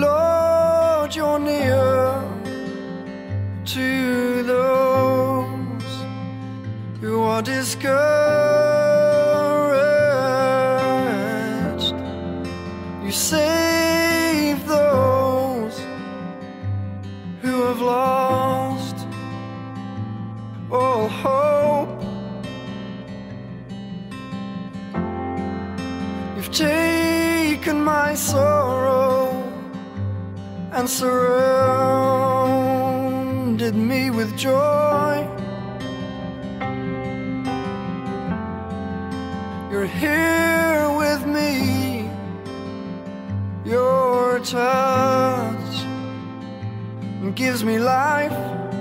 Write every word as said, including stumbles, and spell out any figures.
Lord, you're near to those who are discouraged. You save those who have lost all hope. You've taken my sorrow and surrounded me with joy. You're here with me. Your touch gives me life.